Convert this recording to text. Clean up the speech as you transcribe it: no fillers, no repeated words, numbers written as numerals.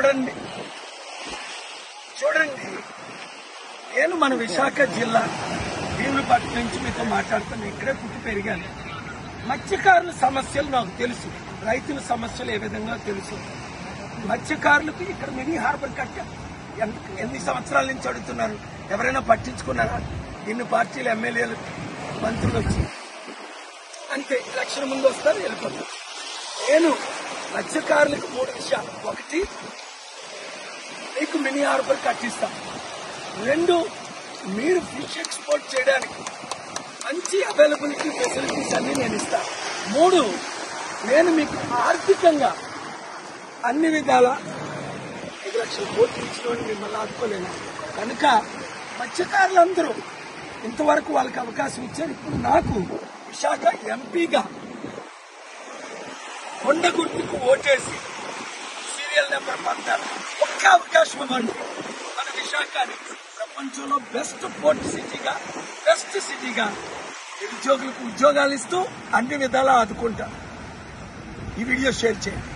చూడండి చూడండి నేను మన విశాఖ జిల్లా భీములపట్నం నుంచి మీతో మాట్లాడుతాను. ఇక్కడే పుట్టి పెరిగాను. మత్స్యకారుల సమస్యలు నాకు తెలుసు, రైతుల సమస్యలు ఏ విధంగా తెలుసు. మత్స్యకారులకు ఇక్కడ మినీ హార్బర్ కట్ట ఎన్ని సంవత్సరాల నుంచి అడుగుతున్నారు, ఎవరైనా పట్టించుకున్నారా? ఇన్ని పార్టీలు ఎమ్మెల్యేలు మంత్రులు వచ్చి అంతే, ఎలక్షన్ ముందు వస్తారు వెళ్ళిపోతారు. నేను మత్స్యకారులకు 3 విషయాలు. 1, మీకు మినీ హార్బర్ కట్టిస్తాం. 2, మీరు ఫిష్ ఎక్స్పోర్ట్ చేయడానికి మంచి అవైలబిలిటీ ఫెసిలిటీస్ అన్ని నేను ఇస్తాను. 3, నేను మీకు ఆర్థికంగా అన్ని విధాల 5 లక్షల కోట్లు ఇచ్చినోని మిమ్మల్ని ఆదుకోలేను. కనుక మత్స్యకారులందరూ ఇంతవరకు వాళ్ళకి అవకాశం ఇచ్చారు. ఇప్పుడు నాకు విశాఖ ఎంపీగా కొండ గుర్తుకు ఓటేసి సీరియల్ నెంబర్ 14 ఒక్క అవకాశం ఇవ్వండి. మన విశాఖని ప్రపంచంలో బెస్ట్ పోర్ట్ సిటీగా, బెస్ట్ సిటీగా నిరుద్యోగులకు ఉద్యోగాలు ఇస్తూ అన్ని విధాలా ఆదుకుంటారు. ఈ వీడియో షేర్ చేయండి.